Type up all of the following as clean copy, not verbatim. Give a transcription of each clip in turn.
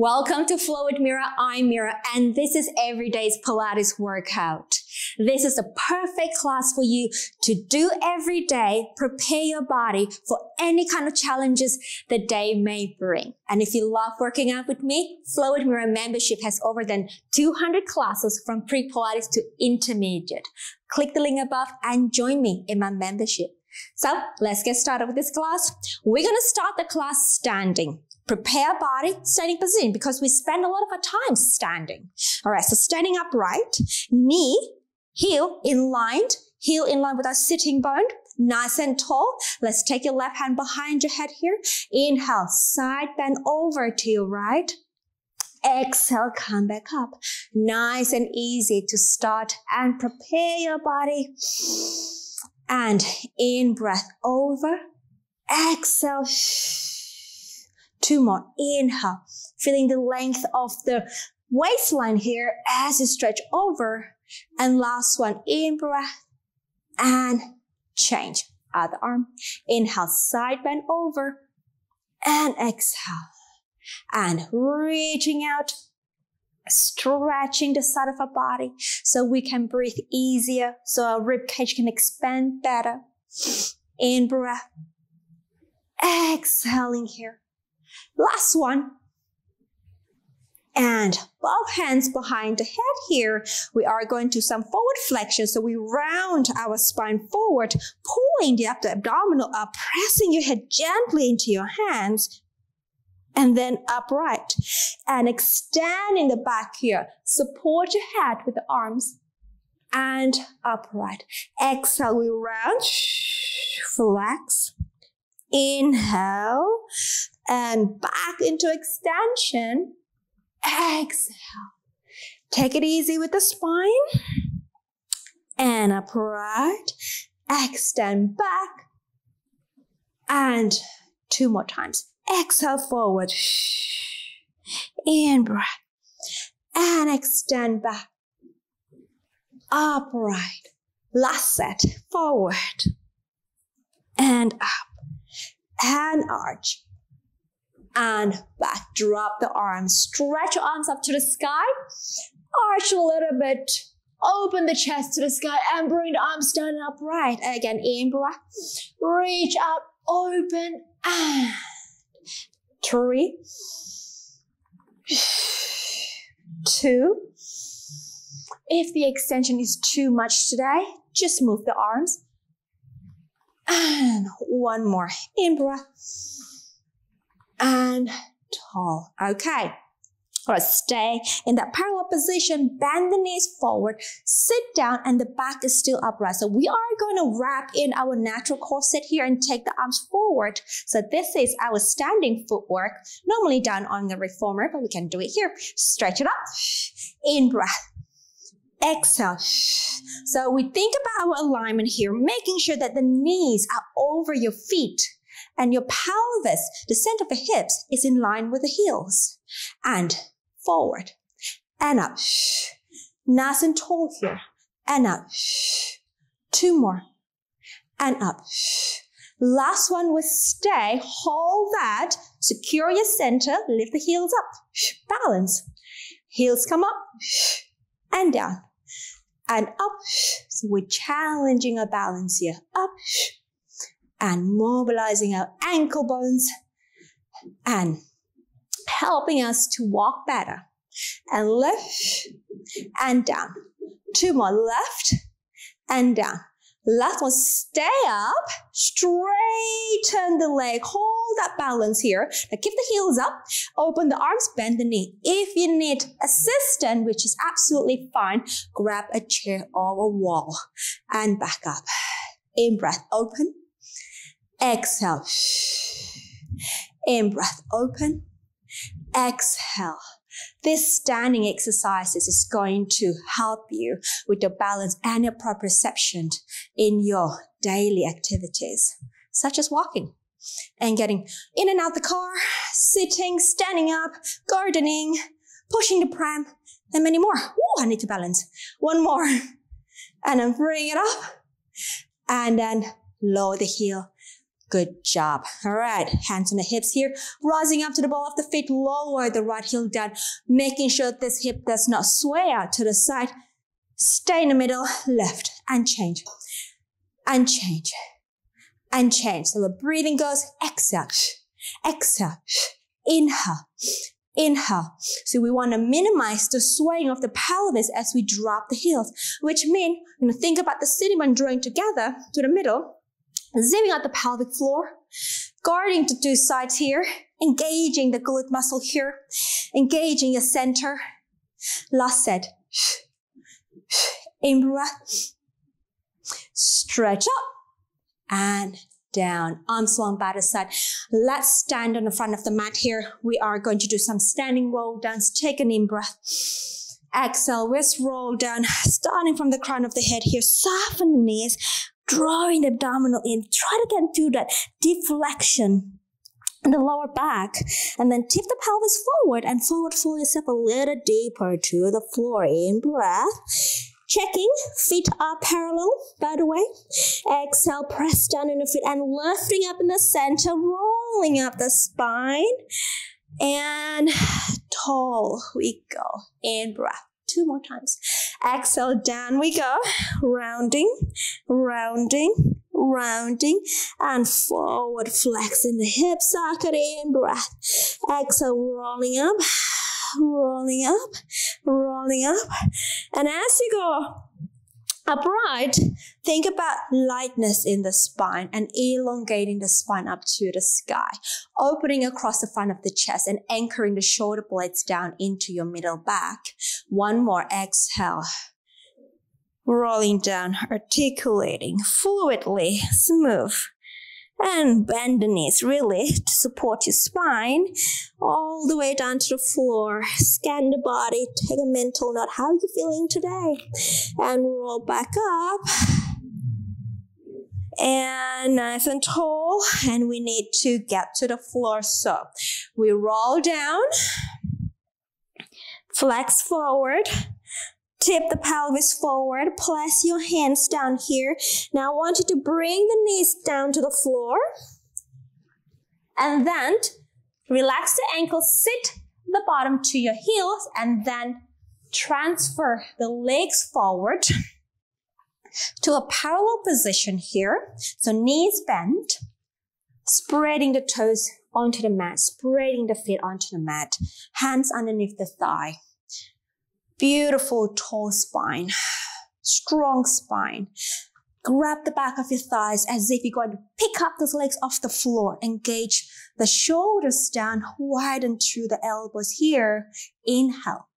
Welcome to Flow with Mira. I'm Mira, and this is Everyday's Pilates workout. This is the perfect class for you to do every day, prepare your body for any kind of challenges the day may bring. And if you love working out with me, Flow with Mira membership has over than 200 classes from pre-Pilates to intermediate. Click the link above and join me in my membership. So let's get started with this class. We're going to start the class standing. Prepare body, standing position, because we spend a lot of our time standing. All right, so standing upright, knee, heel in line with our sitting bone, nice and tall. Let's take your left hand behind your head here. Inhale, side bend over to your right. Exhale, come back up. Nice and easy to start and prepare your body. And in breath over, exhale. Two more, inhale, feeling the length of the waistline here as you stretch over. And last one, in breath and change. Other arm, inhale, side bend over and exhale. And reaching out, stretching the side of our body so we can breathe easier, so our rib cage can expand better. In breath, exhaling here. Last one. And both hands behind the head here. We are going to some forward flexion. So we round our spine forward, pulling the abdominal up, pressing your head gently into your hands. And then upright. And extending the back here. Support your head with the arms. And upright. Exhale, we round. Flex. Inhale. And back into extension. Exhale. Take it easy with the spine. And upright. Extend back. And two more times. Exhale forward. In breath. And extend back. Upright. Last set. Forward. And up. And arch. And back, drop the arms, stretch your arms up to the sky, arch a little bit, open the chest to the sky and bring the arms down and upright. Again, in breath, reach up, open, and three, two. If the extension is too much today, just move the arms. And one more, in breath. And tall. Okay. All right, stay in that parallel position, bend the knees forward, sit down, and the back is still upright. So we are going to wrap in our natural corset here and take the arms forward. So this is our standing footwork, normally done on the reformer, but we can do it here. Stretch it up. In breath. Exhale. So we think about our alignment here, making sure that the knees are over your feet. And your pelvis, the center of the hips, is in line with the heels. And forward. And up. Nice and tall here. And up. Two more. And up. Last one will stay. Hold that. Secure your center. Lift the heels up. Balance. Heels come up. And down. And up. So we're challenging our balance here. Up. And mobilizing our ankle bones and helping us to walk better. And lift and down. Two more, left and down. Last one, stay up, straighten the leg, hold that balance here. Now keep the heels up, open the arms, bend the knee. If you need assistance, which is absolutely fine, grab a chair or a wall and back up. In breath, open. Exhale. In breath, open. Exhale. This standing exercises is going to help you with your balance and your proprioception in your daily activities, such as walking and getting in and out the car, sitting, standing up, gardening, pushing the pram, and many more. Ooh, I need to balance. One more. And then bring it up. And then lower the heel. Good job. All right, hands on the hips here, rising up to the ball of the feet, lower the right heel down, making sure this hip does not sway out to the side. Stay in the middle, lift, and change, and change, and change. So the breathing goes, exhale, exhale, inhale, inhale. So we want to minimize the swaying of the pelvis as we drop the heels, which means, you know, think about the sitting bone drawing together to the middle, zipping out the pelvic floor, guarding the two sides here, engaging the glute muscle here, engaging your center. Last set. In breath, stretch up and down, arms long by the side. Let's stand on the front of the mat here. We are going to do some standing roll downs. Take an in breath, exhale, wrist roll down, starting from the crown of the head here, soften the knees, drawing the abdominal in. Try to get through that deflection in the lower back, and then tip the pelvis forward and forward fold yourself a little deeper to the floor. In breath, checking, feet are parallel, by the way. Exhale, press down in the feet and lifting up in the center, rolling up the spine. And tall we go. In breath, two more times. Exhale, down we go. Rounding, rounding, rounding. And forward, flexing the hip socket. In breath. Exhale, rolling up. Rolling up, rolling up. And as you go upright, think about lightness in the spine and elongating the spine up to the sky, opening across the front of the chest and anchoring the shoulder blades down into your middle back. One more, exhale, rolling down, articulating fluidly, smooth. And bend the knees really to support your spine all the way down to the floor. Scan the body, take a mental note, how are you feeling today? And roll back up. And nice and tall. And we need to get to the floor. So we roll down, flex forward. Tip the pelvis forward, place your hands down here. Now I want you to bring the knees down to the floor. And then relax the ankles, sit the bottom to your heels, and then transfer the legs forward to a parallel position here. So knees bent, spreading the toes onto the mat, spreading the feet onto the mat, hands underneath the thigh. Beautiful tall spine, strong spine. Grab the back of your thighs as if you're going to pick up those legs off the floor. Engage the shoulders down, widen through the elbows here. Inhale.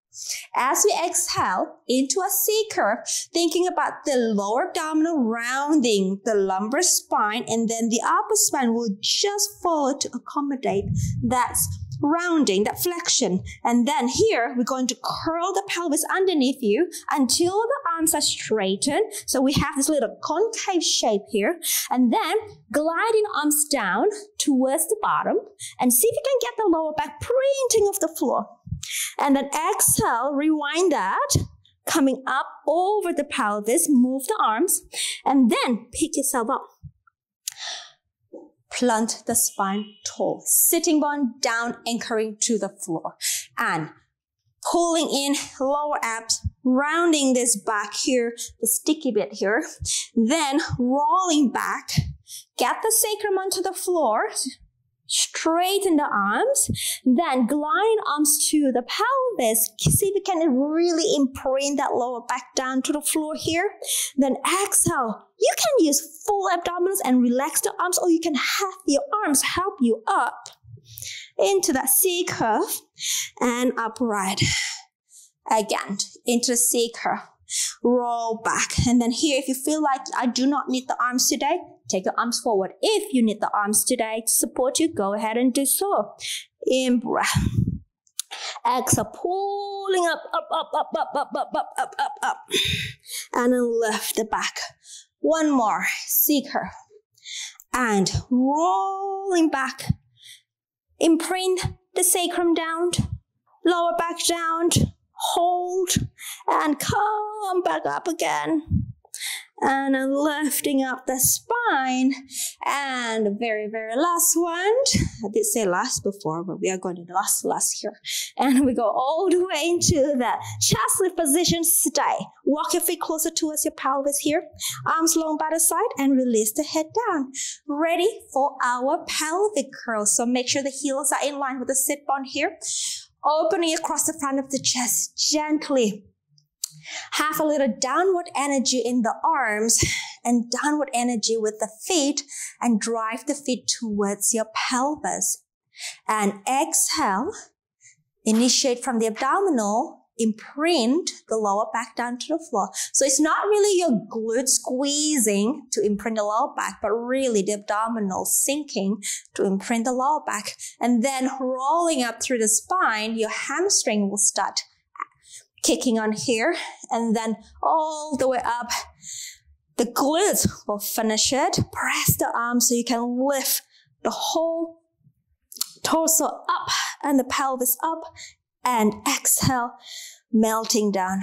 As we exhale into a C curve, thinking about the lower abdominal rounding the lumbar spine, and then the upper spine will just follow to accommodate that rounding, that flexion. And then here, we're going to curl the pelvis underneath you until the arms are straightened. So we have this little concave shape here. And then gliding arms down towards the bottom and see if you can get the lower back printing off the floor. And then exhale, rewind that, coming up over the pelvis, move the arms, and then pick yourself up. Plant the spine tall, sitting bone down, anchoring to the floor. And pulling in lower abs, rounding this back here, the sticky bit here. Then rolling back, get the sacrum onto the floor, straighten the arms, then glide arms to the pelvis. See if you can really imprint that lower back down to the floor here. Then exhale. You can use full abdominals and relax the arms, or you can have your arms help you up into that C curve and upright. Again, into the C curve. Roll back. And then here, if you feel like I do not need the arms today, take your arms forward. If you need the arms today to support you, go ahead and do so. In breath. Exhale, pulling up, up, up, up, up, up, up, up, up, up, up. And then lift the back. One more, C curve. And rolling back. Imprint the sacrum down, lower back down, hold, and come back up again. and I'm lifting up the spine. And very, very last one. I did say last before, but we are going to the last here. And we go all the way into the chest lift position. Stay. Walk your feet closer towards your pelvis here. Arms long by the side and release the head down. Ready for our pelvic curl. So make sure the heels are in line with the sit bone here. Opening across the front of the chest gently. Have a little downward energy in the arms and downward energy with the feet, and drive the feet towards your pelvis. And exhale, initiate from the abdominal, imprint the lower back down to the floor. So it's not really your glute squeezing to imprint the lower back, but really the abdominal sinking to imprint the lower back. And then rolling up through the spine, your hamstring will start kicking on here, and then all the way up. The glutes will finish it. Press the arms so you can lift the whole torso up and the pelvis up, and exhale, melting down,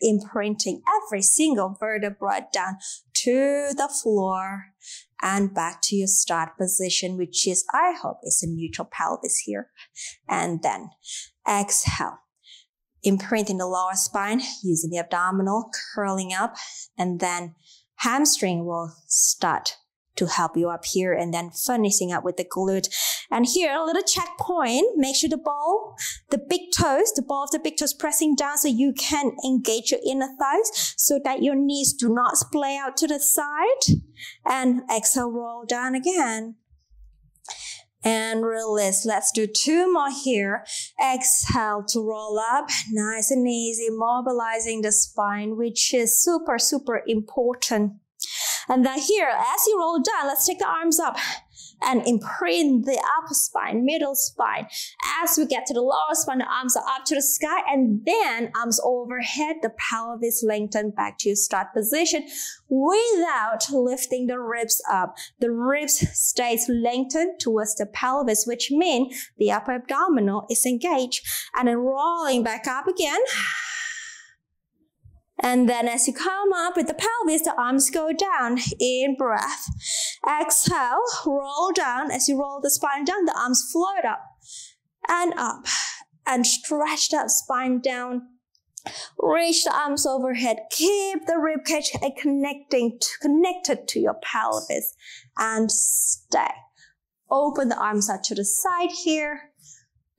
imprinting every single vertebra down to the floor and back to your start position, which is, I hope, is a neutral pelvis here. And then exhale, imprinting the lower spine, using the abdominal, curling up, and then hamstring will start to help you up here, and then finishing up with the glute. And here, a little checkpoint. Make sure the ball, the big toes, the ball of the big toes pressing down so you can engage your inner thighs so that your knees do not splay out to the side. And exhale, roll down again. And release. Let's do two more here. Exhale to roll up. Nice and easy, mobilizing the spine, which is super, super important. And then here, as you roll down, let's take the arms up and imprint the upper spine, middle spine. As we get to the lower spine, the arms are up to the sky, and then arms overhead, the pelvis lengthen back to your start position without lifting the ribs up. The ribs stays lengthened towards the pelvis, which means the upper abdominal is engaged. And then rolling back up again. And then as you come up with the pelvis, the arms go down. In breath. Exhale, roll down. As you roll the spine down, the arms float up and stretch that spine down. Reach the arms overhead. Keep the ribcage connected to your pelvis and stay. Open the arms out to the side here.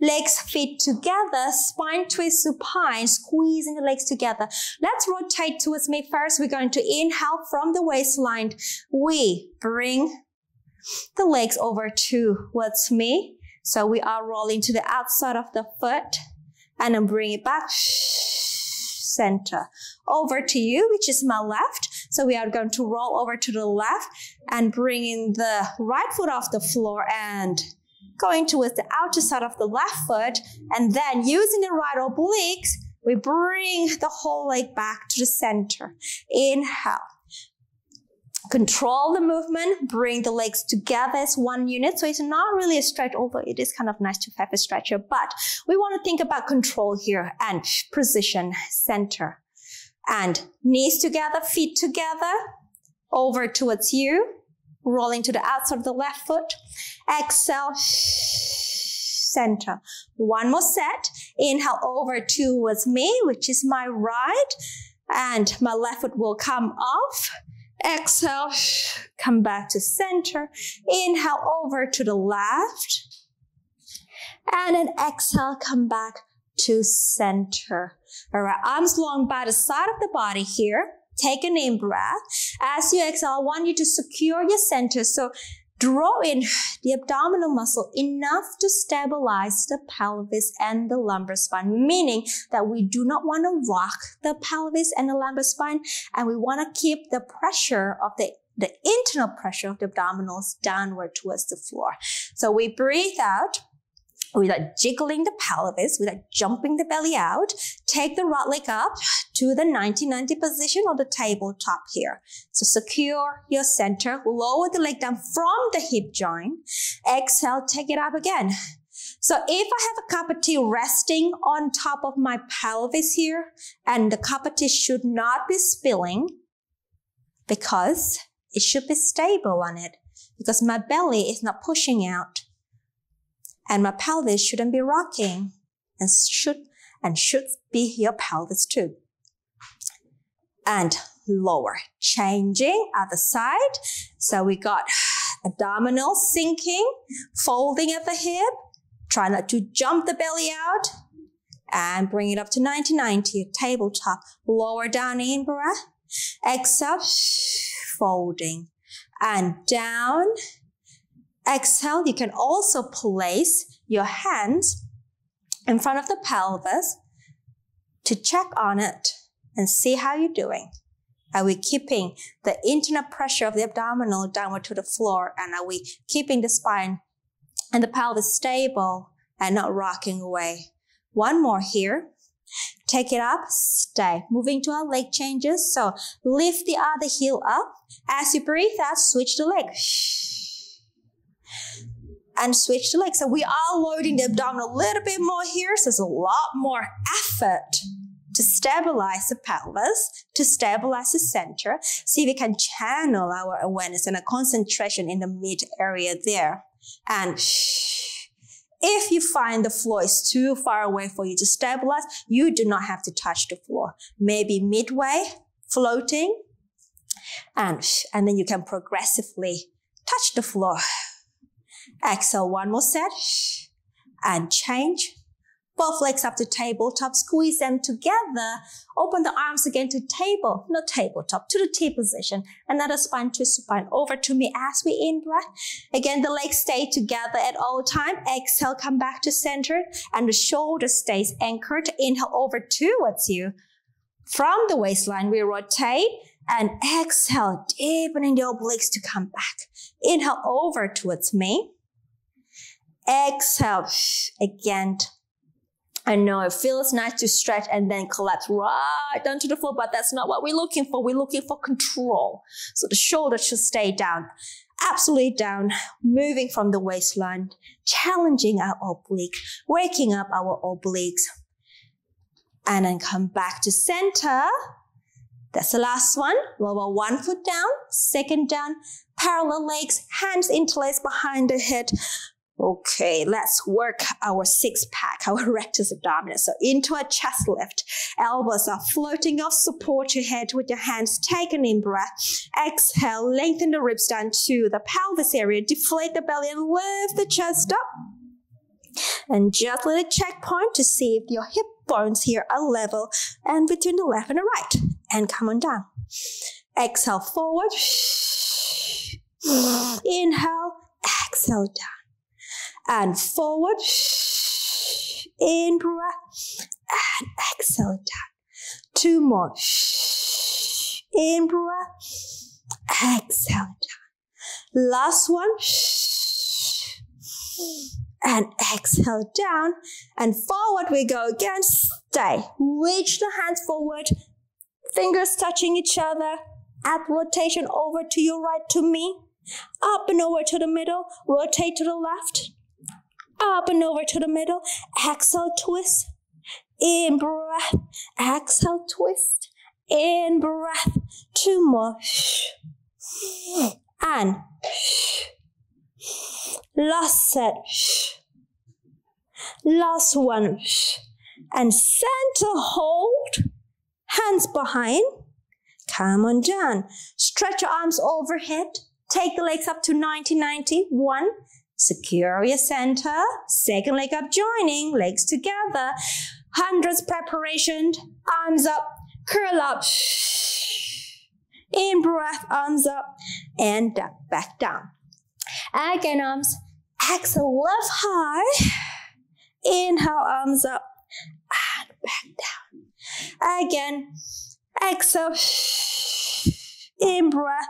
Legs, feet together, spine twist supine, squeezing the legs together. Let's rotate towards me first. We're going to inhale from the waistline. We bring the legs over towards me. So we are rolling to the outside of the foot and then bring it back. Center. Over to you, which is my left. So we are going to roll over to the left and bring in the right foot off the floor and going towards the outer side of the left foot, and then using the right obliques, we bring the whole leg back to the center. Inhale. Control the movement, bring the legs together as one unit. So it's not really a stretch, although it is kind of nice to have a stretcher, but we want to think about control here and precision, center. And knees together, feet together, over towards you. Rolling to the outside of the left foot. Exhale, center. One more set. Inhale over towards me, which is my right. And my left foot will come off. Exhale, come back to center. Inhale over to the left. And then exhale, come back to center. All right, arms long by the side of the body here. Take an in breath. As you exhale, I want you to secure your center. So draw in the abdominal muscle enough to stabilize the pelvis and the lumbar spine, meaning that we do not want to rock the pelvis and the lumbar spine, and we want to keep the pressure of the internal pressure of the abdominals downward towards the floor. So we breathe out. Without jiggling the pelvis, without jumping the belly out, take the right leg up to the 90-90 position or the tabletop here. So secure your center, lower the leg down from the hip joint. Exhale, take it up again. So if I have a cup of tea resting on top of my pelvis here, and the cup of tea should not be spilling, because it should be stable on it, because my belly is not pushing out and my pelvis shouldn't be rocking, and should be your pelvis too. And lower, changing other side. So we got abdominal sinking, folding at the hip. Try not to jump the belly out and bring it up to 90-90, tabletop. Lower down in, breath. Exhale, folding and down. Exhale, you can also place your hands in front of the pelvis to check on it and see how you're doing. Are we keeping the internal pressure of the abdominal downward to the floor? And are we keeping the spine and the pelvis stable and not rocking away? One more here. Take it up, stay. Moving to our leg changes. So lift the other heel up. As you breathe out, switch the leg. And switch the leg. So we are loading the abdominal a little bit more here. So there's a lot more effort to stabilize the pelvis, to stabilize the center. See if we can channel our awareness and a concentration in the mid area there. And if you find the floor is too far away for you to stabilize, you do not have to touch the floor. Maybe midway, floating, and then you can progressively touch the floor. Exhale, one more set, and change. Both legs up to tabletop, squeeze them together, open the arms again to table, not tabletop, to the T position. Another spine, twist spine, over to me as we in-breath. Again, the legs stay together at all time. Exhale, come back to center, and the shoulder stays anchored. Inhale over towards you. From the waistline, we rotate, and exhale, deepening the obliques to come back. Inhale over towards me. Exhale, again. I know it feels nice to stretch and then collapse right down to the floor, but that's not what we're looking for. We're looking for control. So the shoulder should stay down, absolutely down, moving from the waistline, challenging our oblique, waking up our obliques. And then come back to center. That's the last one. Lower one foot down, second down, parallel legs, hands interlaced behind the head. Okay, let's work our six-pack, our rectus abdominis. So into a chest lift. Elbows are floating off. Support your head with your hands. Take an in-breath. Exhale, lengthen the ribs down to the pelvis area. Deflate the belly and lift the chest up. And just let it checkpoint to see if your hip bones here are level and between the left and the right. And come on down. Exhale, forward. Inhale, exhale, down. And forward, in breath, and exhale down. Two more, in breath, exhale down. Last one, and exhale down. And forward we go again, stay. Reach the hands forward, fingers touching each other. Add rotation over to your right to me. Up and over to the middle, rotate to the left. Up and over to the middle, exhale, twist, in breath, exhale, twist, in breath, two more, and last set, last one, and center hold, hands behind, come on down, stretch your arms overhead, take the legs up to 90-90, one, secure your center, second leg up joining, legs together, hundreds preparation, arms up, curl up, in breath, arms up, and back down. Again, arms, exhale, left high, inhale, arms up, and back down. Again, exhale, in breath,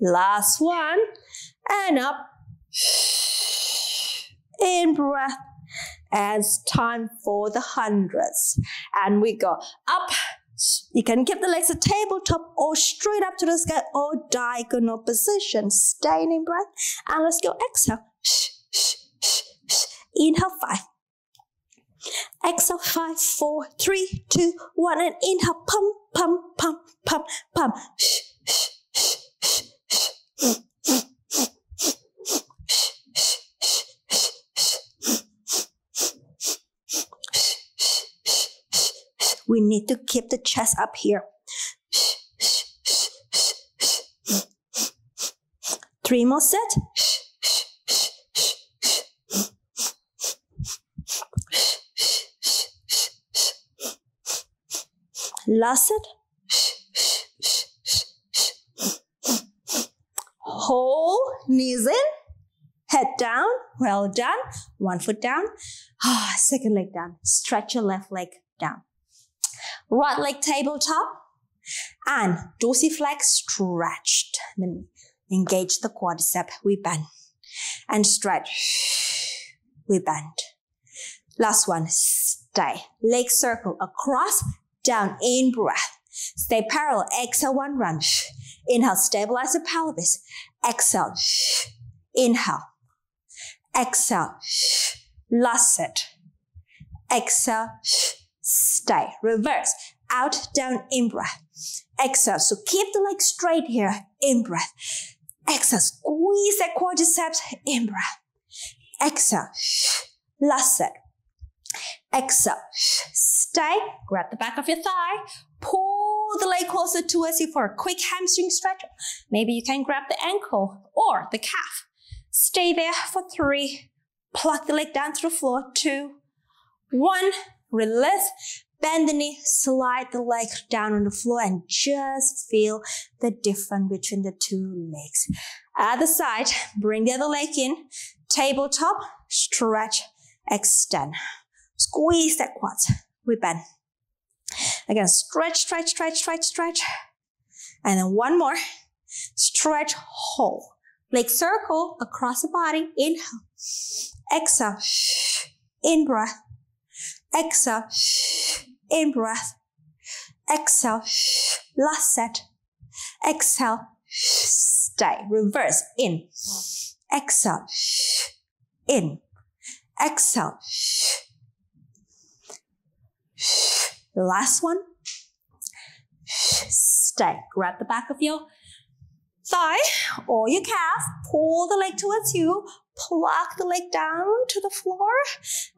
last one, and up. In breath, and it's time for the hundreds. And we go up. You can keep the legs at tabletop or straight up to the sky or diagonal position. Stay in breath, and let's go exhale. Inhale, 5. Exhale, 5, 4, 3, 2, 1, and inhale, pump, pump, pump, pump, pump. We need to keep the chest up here. 3 more sets. Last set. Hold, knees in, head down, well done. 1 foot down, second leg down. Stretch your left leg down. Right leg tabletop and dorsiflex, stretched the knee. Engage the quadricep, we bend and stretch, we bend. Last one, stay. Leg circle across, down, in breath. Stay parallel, exhale 1 round. Inhale, stabilize the pelvis. Exhale, inhale, exhale, last set. Exhale, stay, reverse, out, down, in breath. Exhale, so keep the leg straight here, in breath. Exhale, squeeze that quadriceps, in breath. Exhale, last set. Exhale, stay, grab the back of your thigh, pull the leg closer towards you for a quick hamstring stretch. Maybe you can grab the ankle or the calf. Stay there for 3, pluck the leg down to the floor, 2, 1, release, bend the knee, slide the leg down on the floor and just feel the difference between the 2 legs. Other side, bring the other leg in, tabletop, stretch, extend. Squeeze that quad, we bend. Again, stretch, stretch, stretch, stretch, stretch. And then 1 more, stretch, hold. Leg circle across the body, inhale, exhale, in breath. Exhale, in breath. Exhale, last set. Exhale, stay. Reverse, in. Exhale, in. Exhale. Last one. Stay. Grab the back of your thigh or your calf. Pull the leg towards you. Pluck the leg down to the floor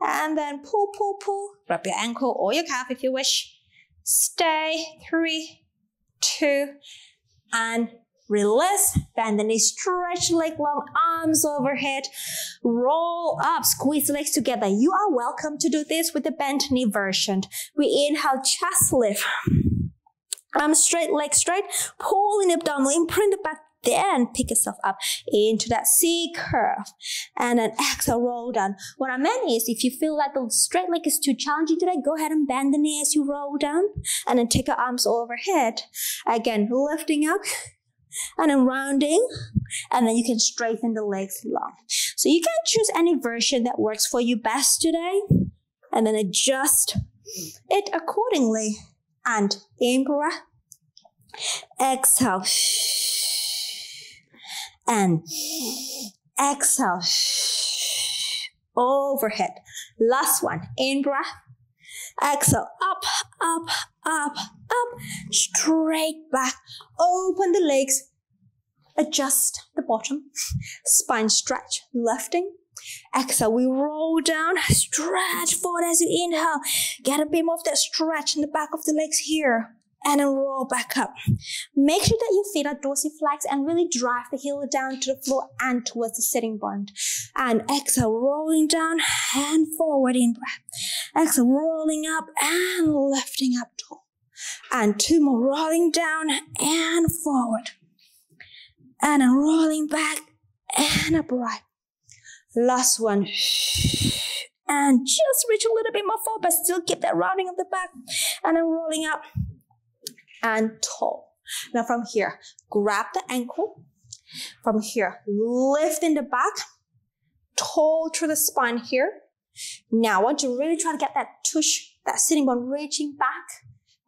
and then pull, pull, pull. Grab your ankle or your calf if you wish. Stay, 3, 2, and release. Bend the knee, stretch the leg long, arms overhead. Roll up, squeeze the legs together. You are welcome to do this with the bent knee version. We inhale, chest lift. Arm straight, leg straight. Pull in the abdominal, imprint the back. Then pick yourself up into that C curve and then exhale, roll down. What I meant is if you feel like the straight leg is too challenging today, go ahead and bend the knee as you roll down and then take your arms overhead. Again, lifting up and then rounding, and then you can straighten the legs long. So you can choose any version that works for you best today and then adjust it accordingly. And in breath, exhale. And exhale, overhead. Last one, in breath. Exhale, up, up, up, up. Straight back, open the legs. Adjust the bottom, spine stretch, lifting. Exhale, we roll down, stretch forward as you inhale. Get a bit more of that stretch in the back of the legs here. And then roll back up. Make sure that your feet are dorsiflexed and really drive the heel down to the floor and towards the sitting bone. And exhale, rolling down and forward in breath. Exhale, rolling up and lifting up tall. And 2 more, rolling down and forward. And then rolling back and upright. Last one. And just reach a little bit more forward, but still keep that rounding of the back. And then rolling up. And tall. Now from here, grab the ankle. From here, lift in the back, tall through the spine here. Now I want to really try to get that tush, that sitting bone reaching back.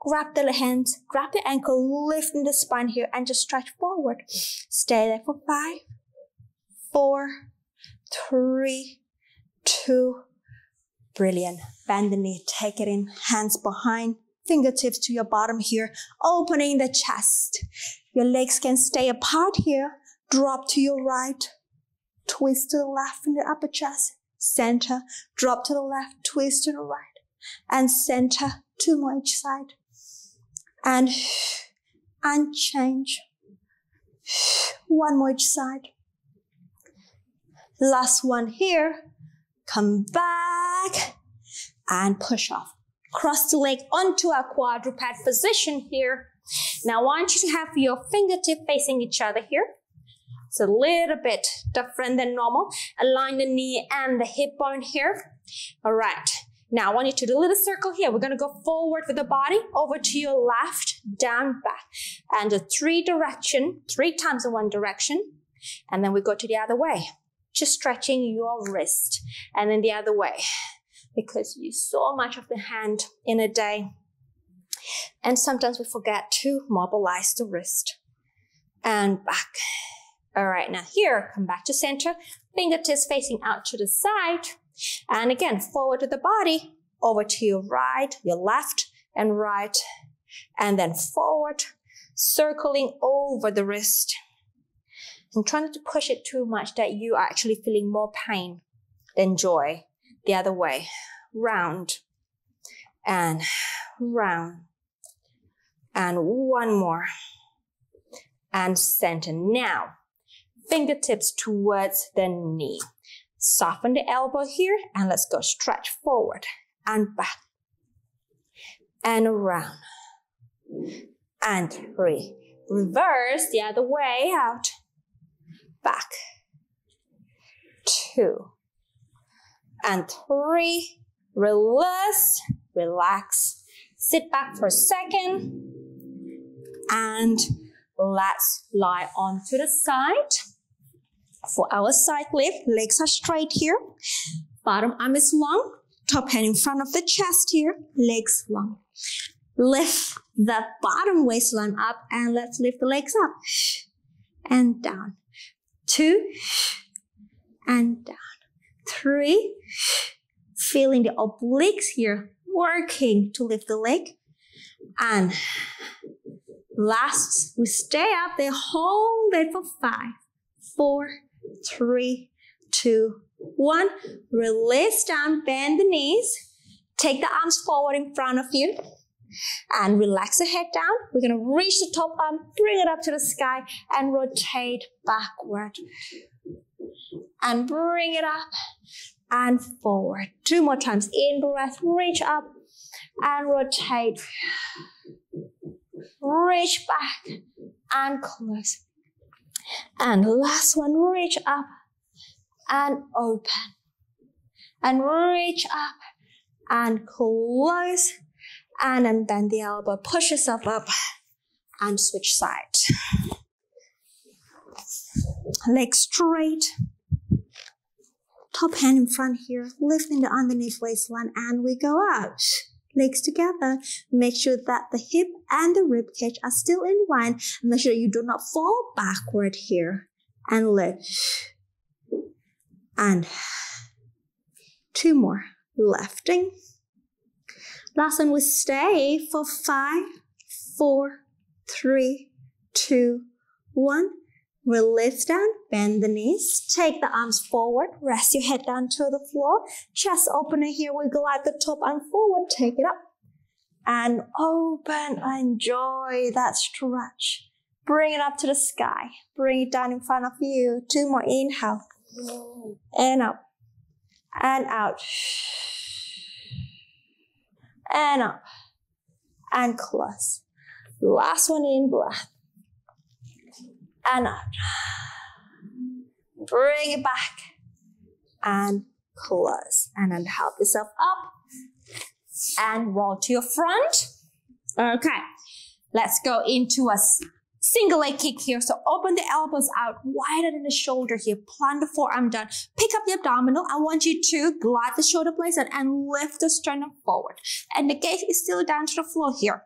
Grab the hands, grab the ankle, lift in the spine here and just stretch forward. Stay there for 5, 4, 3, 2. Brilliant. Bend the knee, take it in, hands behind. Fingertips to your bottom here, opening the chest. Your legs can stay apart here, drop to your right, twist to the left in the upper chest, center, drop to the left, twist to the right, and center, two more each side, and change, one more each side. Last one here, come back and push off. Cross the leg onto a quadruped position here. Now I want you to have your fingertip facing each other here. It's a little bit different than normal. Align the knee and the hip bone here. All right. Now I want you to do a little circle here. We're gonna go forward with the body, over to your left, down, back. And the three times in one direction. And then we go to the other way. Just stretching your wrist. And then the other way. Because you use so much of the hand in a day. And sometimes we forget to mobilize the wrist. And back. All right, now here, come back to center. Fingertips facing out to the side. And again, forward to the body, over to your right, your left, and right, and then forward, circling over the wrist. And trying not to push it too much that you are actually feeling more pain than joy. The other way, round, and round, and one more, and center. Now, fingertips towards the knee. Soften the elbow here and let's go stretch forward and back and around and reverse the other way out, back, 2 and 3, release, relax, sit back for a second and let's lie onto the side. For our side lift, legs are straight here, bottom arm is long, top hand in front of the chest here, legs long. Lift the bottom waistline up and let's lift the legs up and down. 2 and down. 3, feeling the obliques here, working to lift the leg. And last, we stay up there, hold it for 5, 4, 3, 2, 1. Release down, bend the knees. Take the arms forward in front of you. And relax the head down. We're going to reach the top arm, bring it up to the sky and rotate backward. And bring it up and forward. 2 more times. In breath, reach up and rotate. Reach back and close. And last one, reach up and open. And reach up and close. And then bend the elbow, push yourself up and switch side. Legs straight. Top hand in front here, lifting the underneath waistline and we go out. Legs together. Make sure that the hip and the rib cage are still in line. Make sure you do not fall backward here. And lift. And 2 more. Lifting. Last one, we stay for 5, 4, 3, 2, 1. Release down, bend the knees, take the arms forward, rest your head down to the floor, chest opener here, we glide the top arm forward, take it up, and open, enjoy that stretch. Bring it up to the sky, bring it down in front of you, 2 more, inhale, and up, and out, and up, and close. Last one, in breath. And out. Bring it back. And close. And then help yourself up. And roll to your front. Okay. Let's go into a single leg kick here. So open the elbows out wider than the shoulder here. Plant the forearm down. Pick up the abdominal. I want you to glide the shoulder blades out and lift the sternum forward. And the gaze is still down to the floor here.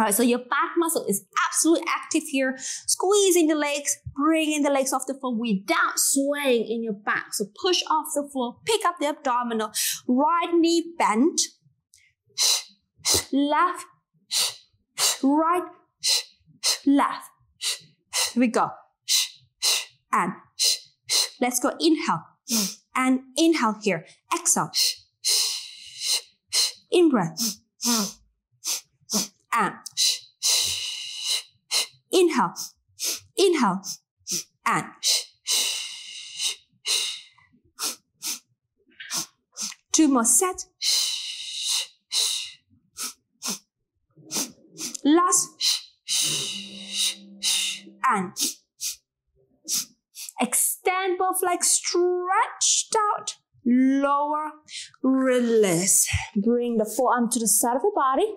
All right, so your back muscle is absolutely active here. Squeezing the legs, bringing the legs off the floor without swaying in your back. So push off the floor, pick up the abdominal, right knee bent, left, right, left. Here we go. and sh. Let's go inhale and inhale here. Exhale. In breath. And inhale. Inhale. And two more sets. Last. And extend both legs stretched out. Lower, release. Bring the forearm to the side of your body.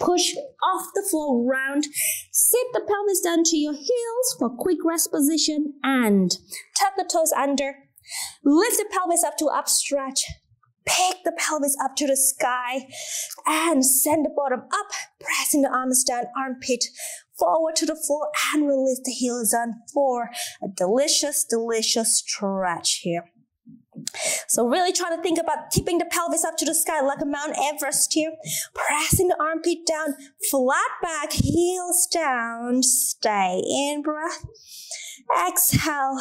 Push off the floor round. Sit the pelvis down to your heels for quick rest position and tuck the toes under. Lift the pelvis up to up stretch. Pick the pelvis up to the sky and send the bottom up, pressing the arms down, armpit forward to the floor and release the heels down for a delicious, delicious stretch here. So really trying to think about tipping the pelvis up to the sky like a Mount Everest here. Pressing the armpit down, flat back, heels down. Stay in breath. Exhale.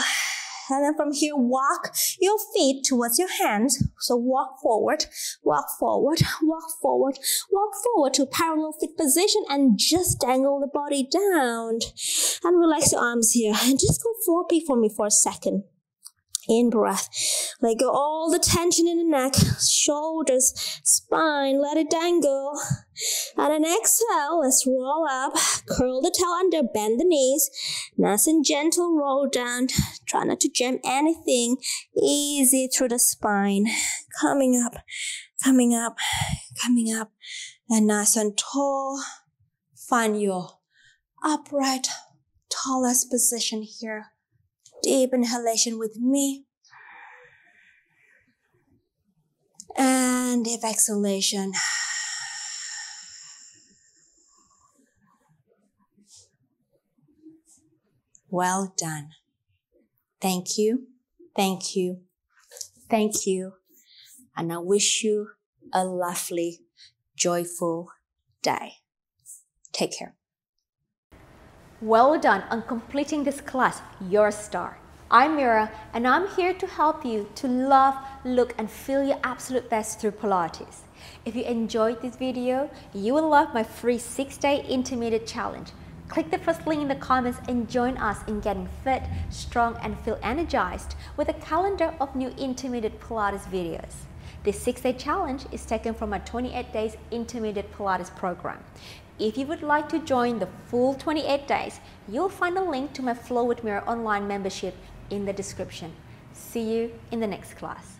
And then from here, walk your feet towards your hands. So walk forward, walk forward, walk forward, walk forward to a parallel foot position and just dangle the body down. And relax your arms here. And just go floppy for me for a second. In breath, let go all the tension in the neck, shoulders, spine, let it dangle. And then exhale, let's roll up, curl the tail under, bend the knees. Nice and gentle roll down. Try not to jam anything. Easy through the spine. Coming up, coming up, coming up. And nice and tall. Find your upright, tallest position here. Deep inhalation with me. And deep exhalation. Well done. Thank you. Thank you. Thank you. And I wish you a lovely, joyful day. Take care. Well done on completing this class. You're a star. I'm Mira and I'm here to help you to love, look and feel your absolute best through Pilates. If you enjoyed this video, you will love my free 6-day intermediate challenge. Click the first link in the comments and join us in getting fit, strong and feel energized with a calendar of new intermediate Pilates videos. This 6-day challenge is taken from my 28 days intermediate Pilates program. If you would like to join the full 28 days, you'll find a link to my Flow with Mira online membership in the description. See you in the next class.